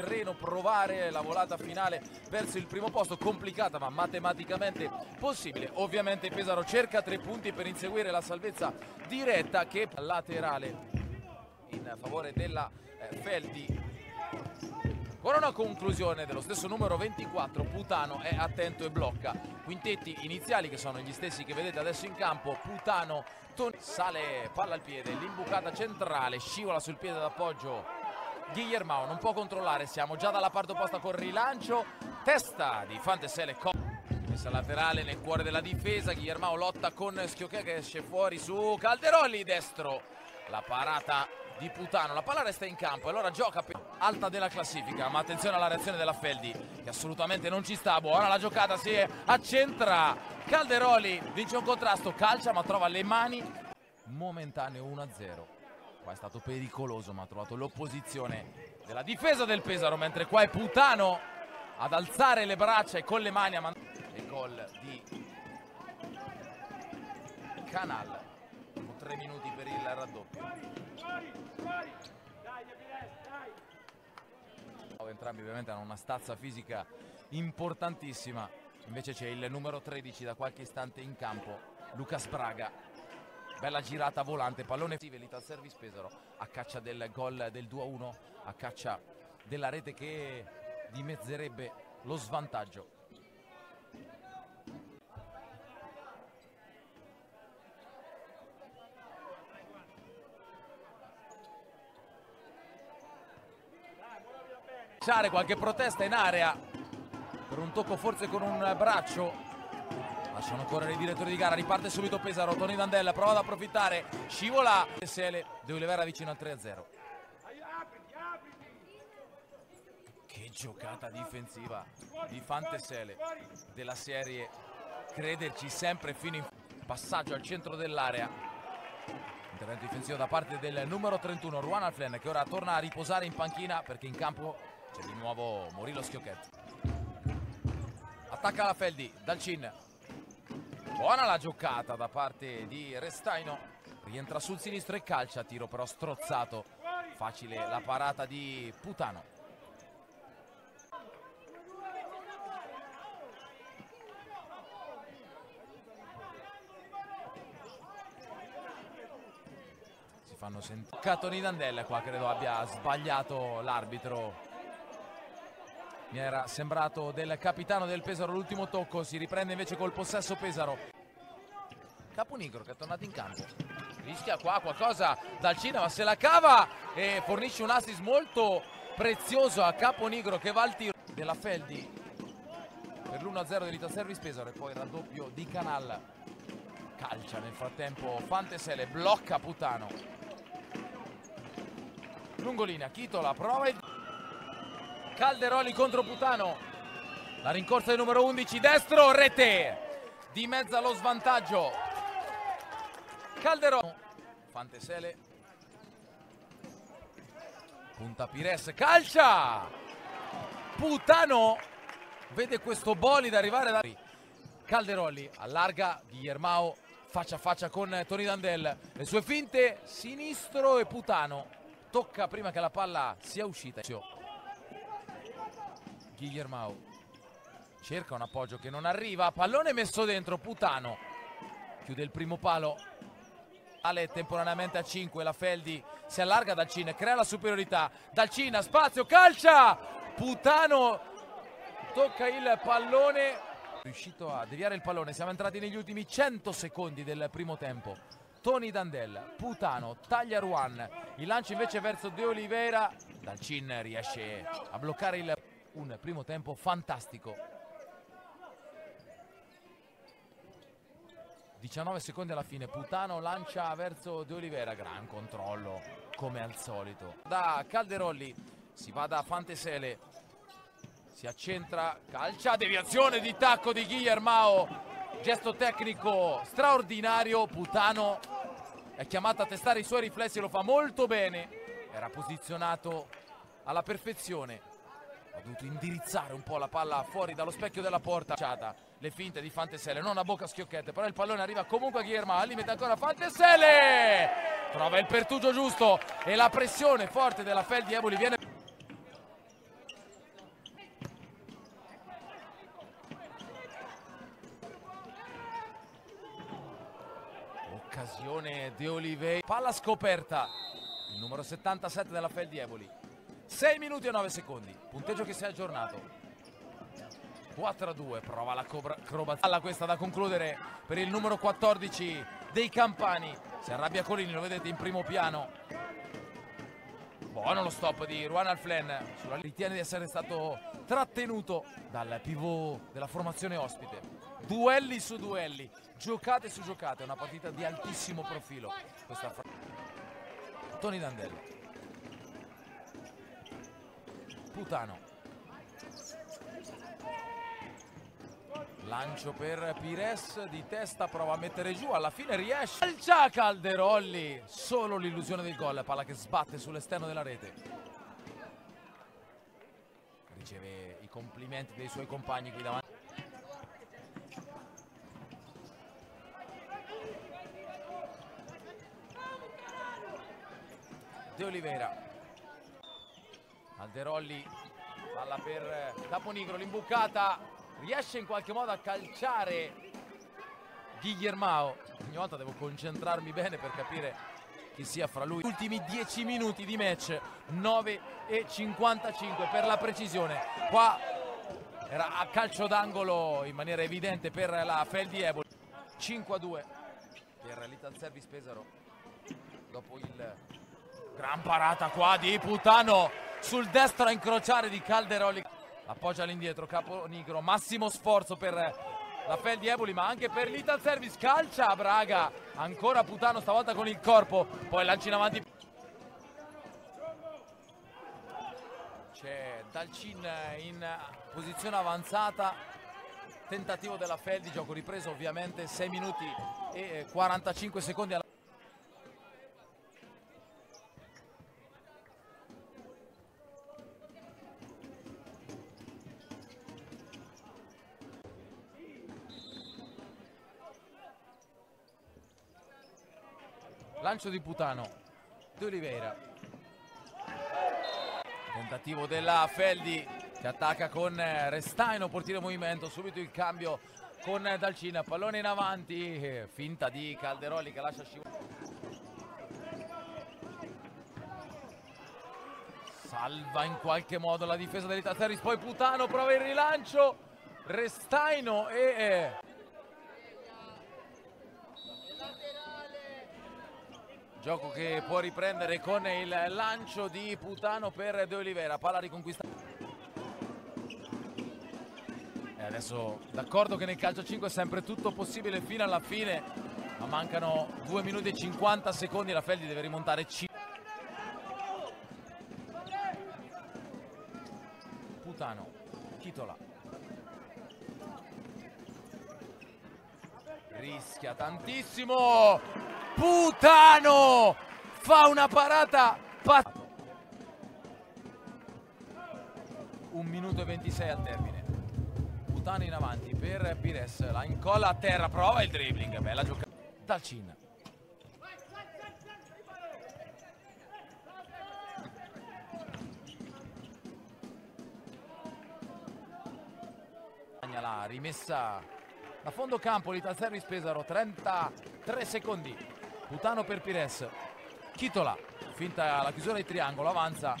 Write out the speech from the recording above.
terreno, provare la volata finale verso il primo posto, complicata ma matematicamente possibile. Ovviamente Pesaro cerca 3 punti per inseguire la salvezza diretta, che è laterale in favore della Feldi. Con una conclusione dello stesso numero 24, Putano è attento e blocca. Quintetti iniziali che sono gli stessi che vedete adesso in campo. Putano, Tony, sale, palla al piede, l'imbucata centrale, scivola sul piede d'appoggio. Guillermo non può controllare, siamo già dalla parte opposta col rilancio. Testa di Fantesele, messa laterale nel cuore della difesa. Guillermo lotta con Schiochetti che esce fuori su Calderolli, destro. La parata di Putano, la palla resta in campo e allora gioca alta della classifica, ma attenzione alla reazione della Feldi che assolutamente non ci sta. Buona la giocata, si accentra Calderolli, vince un contrasto, calcia ma trova le mani. Momentaneo 1-0, qua è stato pericoloso ma ha trovato l'opposizione della difesa del Pesaro, mentre qua è Putano ad alzare le braccia e con le mani a mandare il gol di Canal. 3 minuti per il raddoppio. Entrambi ovviamente hanno una stazza fisica importantissima. Invece c'è il numero 13 da qualche istante in campo, Luca Spraga. Bella girata volante, pallone. L'Italservice Pesaro a caccia del gol del 2-1, a caccia della rete che dimezzerebbe lo svantaggio. Qualche protesta in area per un tocco, forse con un braccio, lasciano correre i direttori di gara. Riparte subito Pesaro, Tony Dandella prova ad approfittare, scivola Sele, De Oliveira vicino al 3-0. Che giocata difensiva di Fantesele, della serie crederci sempre fino in passaggio al centro dell'area. Intervento difensivo da parte del numero 31 Ruan Alflen, che ora torna a riposare in panchina perché in campo c'è di nuovo Morillo Schiochetti. Attacca la Feldi, Dalcin. Buona la giocata da parte di Restaino. Rientra sul sinistro e calcia, tiro però strozzato. Facile la parata di Putano. Si fanno sentire. Tony Dandella qua credo abbia sbagliato l'arbitro. Mi era sembrato del capitano del Pesaro l'ultimo tocco, si riprende invece col possesso Pesaro. Caponigro che è tornato in campo, rischia qua qualcosa Dalcin, ma se la cava e fornisce un assist molto prezioso a Caponigro che va al tiro della Feldi per l'1-0 dell'Italservice Pesaro e poi il raddoppio di Canal. Calcia nel frattempo Fantesele, blocca Putano. Lungolinea, Chitola prova e Calderolli contro Putano, la rincorsa del numero 11, destro, rete, di mezza lo svantaggio. Calderolli, Fantesele, punta Pires, calcia, Putano, vede questo bolide arrivare da Calderolli, allarga Guillermo faccia a faccia con Tony Dandel, le sue finte, sinistro e Putano, tocca prima che la palla sia uscita. Guillermo cerca un appoggio che non arriva, pallone messo dentro, Putano chiude il primo palo, Ale temporaneamente a 5, la Feldi si allarga, Dalcin crea la superiorità, Dalcin spazio, calcia, Putano tocca il pallone, riuscito a deviare il pallone, siamo entrati negli ultimi 100 secondi del primo tempo. Tony Dandella, Putano, taglia Ruan, il lancio invece verso De Oliveira, Dalcin riesce a bloccare il pallone. Un primo tempo fantastico. 19 secondi alla fine, Putano lancia verso De Oliveira, gran controllo come al solito. Da Calderolli si va da Fantesele, si accentra, calcia, deviazione di tacco di Guillermo, gesto tecnico straordinario. Putano è chiamato a testare i suoi riflessi, lo fa molto bene, era posizionato alla perfezione. Ha dovuto indirizzare un po' la palla fuori dallo specchio della porta. Le finte di Fantesele, non a bocca Schiochetti, però il pallone arriva comunque a Guillermo, al limite ancora Fantesele, trova il pertugio giusto e la pressione forte della Feldi Eboli viene. occasione De Oliveira. Palla scoperta, il numero 77 della Feldi Eboli. 6 minuti e 9 secondi, punteggio che si è aggiornato. 4-2, prova la acrobazia, questa da concludere per il numero 14 dei Campani. Si arrabbia Colini, lo vedete in primo piano. Buono lo stop di Ruan Alflen, ritiene di essere stato trattenuto dal pivot della formazione ospite. Duelli su duelli, giocate su giocate, una partita di altissimo profilo. Questa Tony Dandella, Putano. Lancio per Pires, di testa prova a mettere giù, alla fine riesce. Calcia Calderolli, solo l'illusione del gol, palla che sbatte sull'esterno della rete. Riceve i complimenti dei suoi compagni qui davanti. De Oliveira, Calderolli, palla per Caponigro, l'imbucata. Riesce in qualche modo a calciare Guillermo. Ogni volta devo concentrarmi bene per capire chi sia fra lui. Ultimi 10 minuti di match, 9:55 per la precisione. Qua era a calcio d'angolo in maniera evidente per la Feldi Eboli. 5-2 per l'Italservice Pesaro. Dopo il gran parata qua di Putano sul destro a incrociare di Calderolli. Appoggia all'indietro Caponigro, massimo sforzo per la Feldi Eboli ma anche per l'Italservice. Calcia a Braga, ancora Putano stavolta con il corpo, poi lanci in avanti. C'è Dalcin in posizione avanzata, tentativo della Feldi, gioco ripreso ovviamente, 6 minuti e 45 secondi alla... Lancio di Putano, De Oliveira. Tentativo della Feldi che attacca con Restaino, portiere in movimento, subito il cambio con Dalcina, pallone in avanti, finta di Calderolli che lascia scivolare. Salva in qualche modo la difesa dell'Italservice, poi Putano prova il rilancio, Restaino e... Gioco che può riprendere con il lancio di Putano per De Oliveira, palla riconquistata. E adesso d'accordo che nel calcio 5 è sempre tutto possibile fino alla fine, ma mancano 2 minuti e 50 secondi, la Feldi deve rimontare 5. Putano, Chitola. Rischia tantissimo! Putano fa una parata pazzesca. 1 minuto e 26 al termine. Putano in avanti per Pires, la incolla a terra, prova il dribbling, bella giocata. Dalcin. La rimessa da fondo campo l'Italservice Pesaro, 33 secondi. Putano per Pires, Chitola, finta la chiusura di triangolo, avanza.